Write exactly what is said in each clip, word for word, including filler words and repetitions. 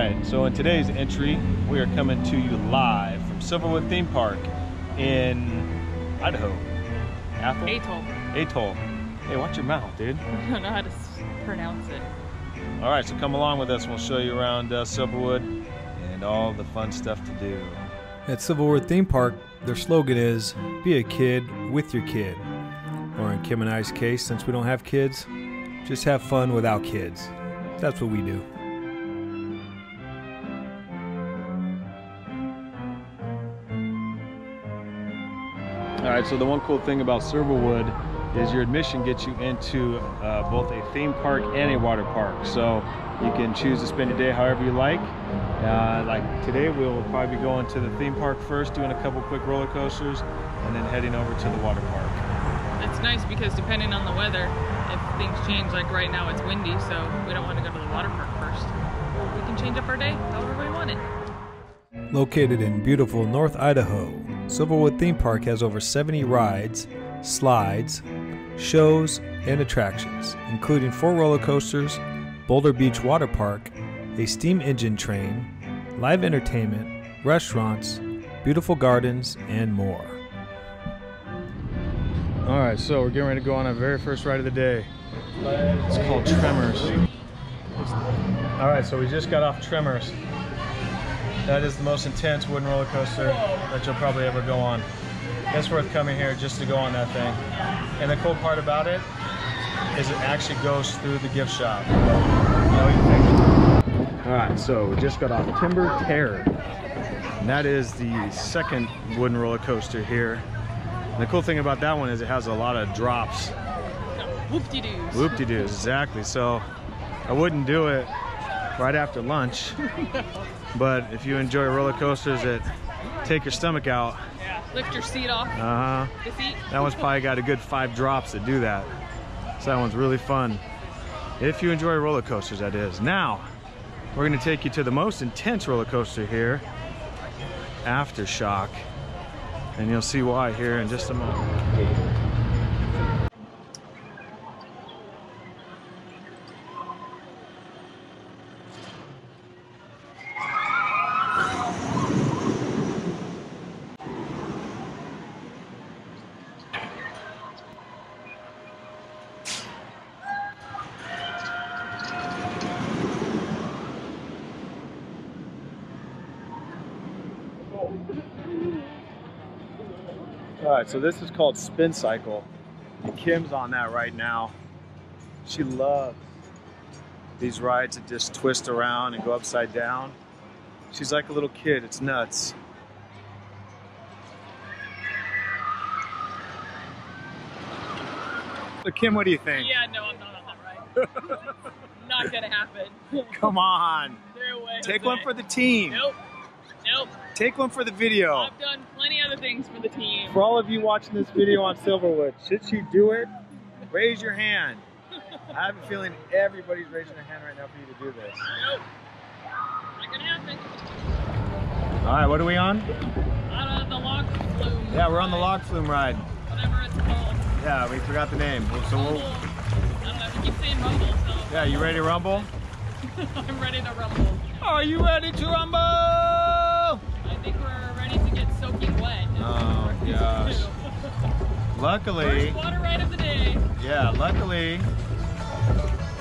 Alright, so in today's entry, we are coming to you live from Silverwood Theme Park in Idaho. Athol? Athol. Athol. Hey, watch your mouth, dude. I don't know how to pronounce it. Alright, so come along with us. We'll show you around uh, Silverwood and all the fun stuff to do. At Silverwood Theme Park, their slogan is, be a kid with your kid. Or in Kim and I's case, since we don't have kids, just have fun without kids. That's what we do. Alright, so the one cool thing about Silverwood is your admission gets you into uh, both a theme park and a water park. So you can choose to spend your day however you like. Uh, like today, we'll probably be going to the theme park first, doing a couple quick roller coasters, and then heading over to the water park. It's nice because depending on the weather, if things change, like right now it's windy, so we don't want to go to the water park first. We can change up our day however we want it. Located in beautiful North Idaho, Silverwood Theme Park has over seventy rides, slides, shows, and attractions, including four roller coasters, Boulder Beach Water Park, a steam engine train, live entertainment, restaurants, beautiful gardens, and more. All right, so we're getting ready to go on our very first ride of the day. It's called Tremors. All right, so we just got off Tremors. That is the most intense wooden roller coaster that you'll probably ever go on. It's worth coming here just to go on that thing. And the cool part about it is it actually goes through the gift shop. All right, so we just got off Timber Terror. And that is the second wooden roller coaster here. And the cool thing about that one is it has a lot of drops. Whoop-de-doos. Whoop-de-doos, exactly. So I wouldn't do it right after lunch. No. But if you enjoy roller coasters that take your stomach out, yeah. Lift your seat off. Uh huh. The seat. That one's probably got a good five drops that do that. So that one's really fun. If you enjoy roller coasters, that is. Now we're going to take you to the most intense roller coaster here, Aftershock, and you'll see why here in just a moment. Alright, so this is called Spin Cycle, and Kim's on that right now. She loves these rides that just twist around and go upside down. She's like a little kid, it's nuts. So Kim, what do you think? Yeah, no, I'm not on that ride. Not gonna happen. Come on. Take one for the team. Nope. Nope. Take one for the video. I've done plenty other things for the team. For all of you watching this video on Silverwood, should you do it, raise your hand. I have a feeling everybody's raising their hand right now for you to do this. Nope. Not gonna happen. All right, what are we on? On the log flume. Yeah, we're on the log flume ride. Whatever it's called. Yeah, we forgot the name. So we'll... I don't know, we keep saying rumble, so... Yeah, you ready to rumble? I'm ready to rumble. Are you ready to rumble? I think we're ready to get soaking wet. Oh gosh. Luckily. First water ride of the day. Yeah, luckily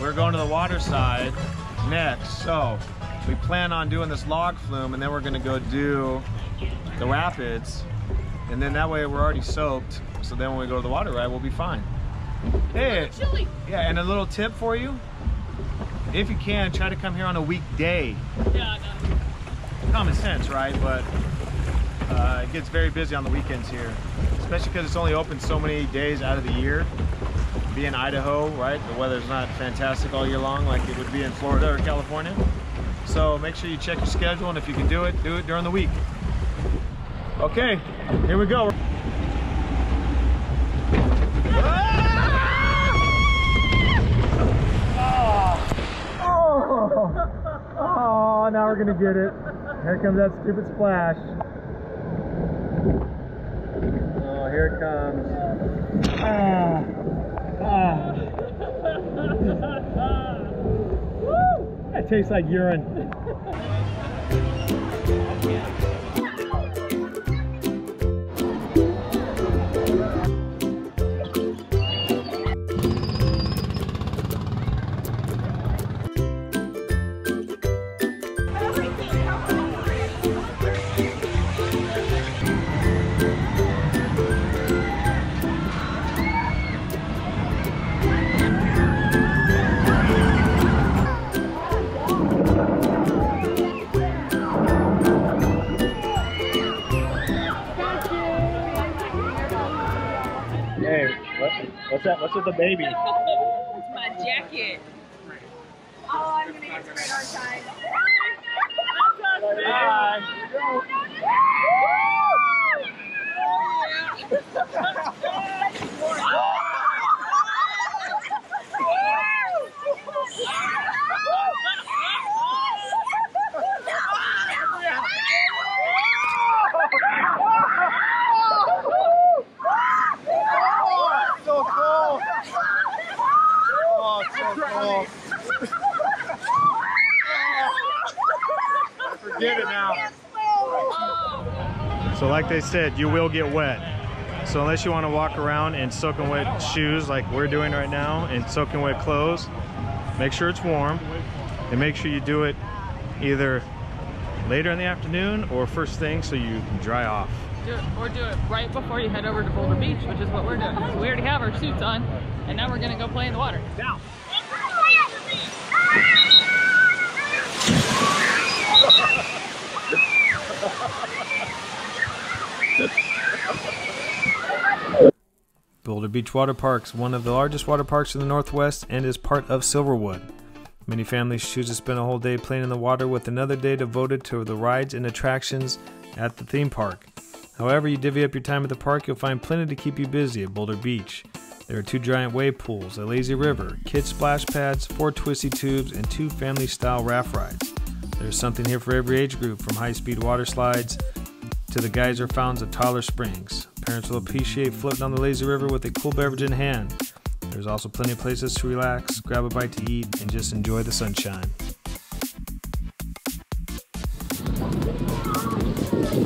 we're going to the water side next. So we plan on doing this log flume and then we're gonna go do the rapids. And then that way we're already soaked. So then when we go to the water ride, we'll be fine. Hey. Chilly. Yeah, and a little tip for you. If you can, try to come here on a weekday. Yeah, no. Common sense, right? But uh, it gets very busy on the weekends here, especially because it's only open so many days out of the year. Be in Idaho, right? The weather's not fantastic all year long like it would be in Florida or California. So make sure you check your schedule, and if you can do it, do it during the week. Okay, here we go. Oh, oh, now we're gonna get it. Here comes that stupid splash. Oh, here it comes. Ah. Ah. Woo! That's tastes like urine. What's that? What's with the baby? It's my jacket. Oh, I'm gonna get it right on time. Bye. So like they said, you will get wet. So unless you want to walk around in soaking wet shoes like we're doing right now and soaking wet clothes, make sure it's warm and make sure you do it either later in the afternoon or first thing so you can dry off. Do it, or do it right before you head over to Boulder Beach, which is what we're doing. So we already have our suits on and now we're gonna go play in the water. Now. Boulder Beach Water Park is one of the largest water parks in the Northwest and is part of Silverwood. Many families choose to spend a whole day playing in the water with another day devoted to the rides and attractions at the theme park. However you divvy up your time at the park, you'll find plenty to keep you busy at Boulder Beach. There are two giant wave pools, a lazy river, kids splash pads, four twisty tubes, and two family-style raft rides. There's something here for every age group, from high-speed water slides to the geyser fountains of Tyler Springs. Parents will appreciate floating on the lazy river with a cool beverage in hand. There's also plenty of places to relax, grab a bite to eat, and just enjoy the sunshine.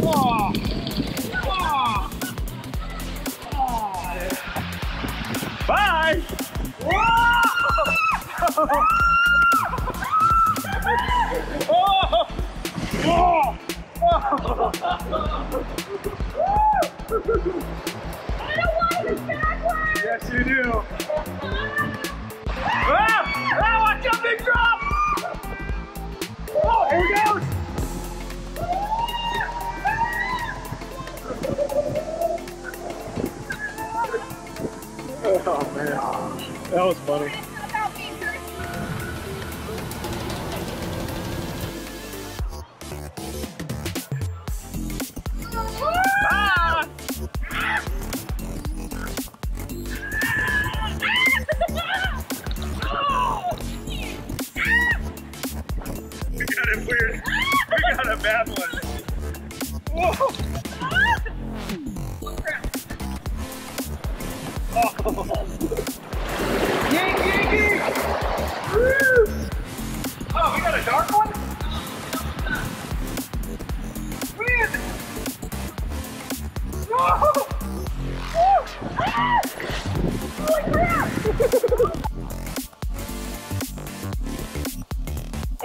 Oh. Oh. Oh. Bye! Oh. Oh. I don't want to be backwards! Yes, you do. Ah! Ah! Watch out, big drop! Oh, here it goes! Oh, man. That was funny.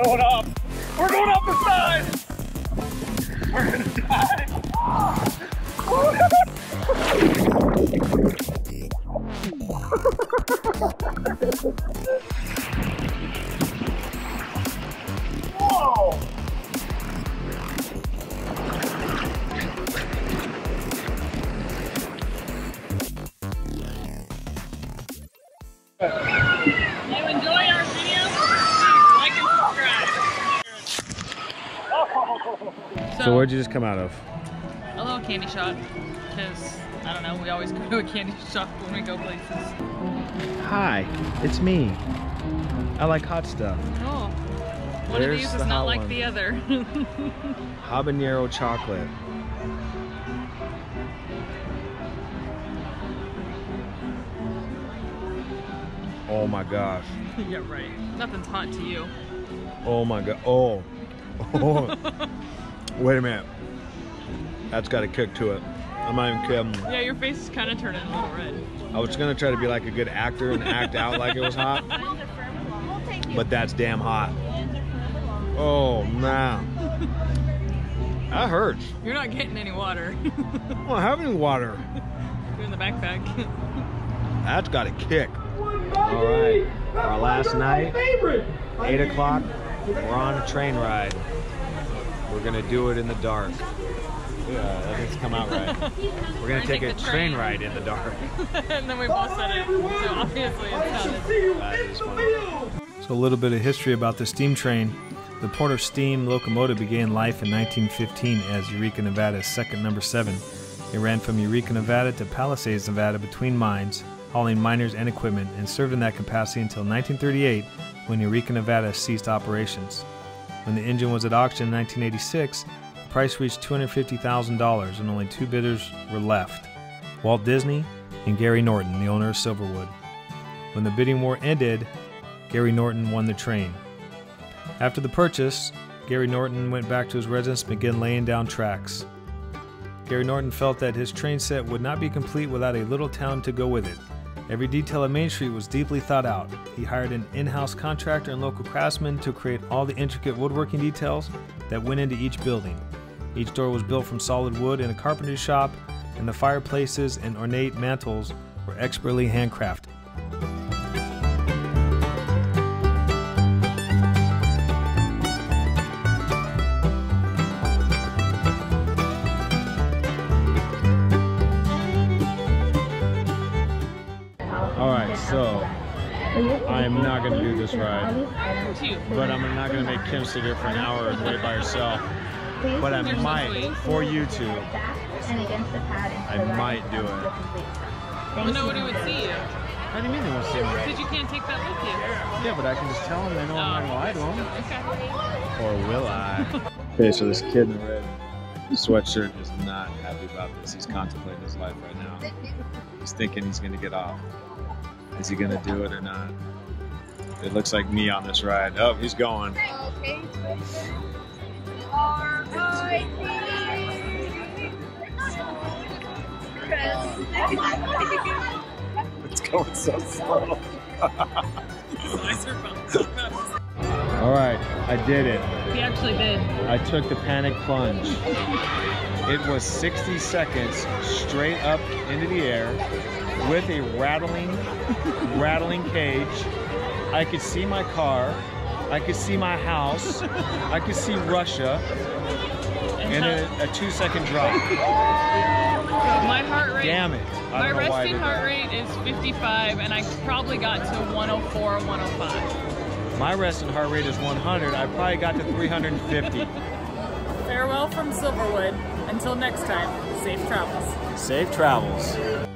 Going up. We're going up the side. We're gonna die. Whoa. You enjoy our video? So, so where'd you just come out of? A little candy shop, because, I don't know, we always go to a candy shop when we go places. Hi, it's me. I like hot stuff. Oh, one There's of these the is not like one. the other. Habanero chocolate. Oh my gosh. Yeah, right. Nothing's hot to you. Oh my God. Oh. Oh. Wait a minute. That's got a kick to it. I'm not even kidding. Yeah, your face is kind of turning a little red. I was going to try to be like a good actor and act out like it was hot. But that's damn hot. Oh, man. That hurts. You're not getting any water. I don't have any water. You're in the backpack. That's got a kick. All right. Our last night, eight o'clock, we're on a train ride. We're going to do it in the dark. Yeah, that didn't come out right. We're going to take, take a train, train ride in the dark. And then we both said it, so obviously it's not it. So a little bit of history about the steam train. The Porter Steam locomotive began life in nineteen fifteen as Eureka, Nevada's second number seven. It ran from Eureka, Nevada to Palisades, Nevada between mines, hauling miners and equipment, and served in that capacity until nineteen thirty-eight when Eureka, Nevada ceased operations. When the engine was at auction in nineteen eighty-six, the price reached two hundred fifty thousand dollars and only two bidders were left, Walt Disney and Gary Norton, the owner of Silverwood. When the bidding war ended, Gary Norton won the train. After the purchase, Gary Norton went back to his residence and began laying down tracks. Gary Norton felt that his train set would not be complete without a little town to go with it. Every detail of Main Street was deeply thought out. He hired an in-house contractor and local craftsmen to create all the intricate woodworking details that went into each building. Each door was built from solid wood in a carpentry shop, and the fireplaces and ornate mantels were expertly handcrafted. I'm not going to do this ride, but I'm not going to make Kim sit here for an hour and wait by herself, but I might, for YouTube, I might do it. Well, nobody would see you. What do you mean they won't see me? Because you can't take that with you. Yeah, but I can just tell them they know I'm not going to lie to them. Or will I? Okay, so this kid in the red sweatshirt is not happy about this. He's contemplating his life right now. He's thinking he's going to get off. Is he going to do it or not? It looks like me on this ride. Oh, he's going. It's going so slow. All right, I did it. He actually did. I took the panic plunge. It was sixty seconds straight up into the air with a rattling, rattling cage. I could see my car, I could see my house, I could see Russia, and a, a two second drop. My heart rate, damn it. My resting heart rate is fifty-five and I probably got to one oh four, one oh five. My resting heart rate is one hundred, I probably got to three hundred fifty. Farewell from Silverwood, until next time, safe travels. Safe travels.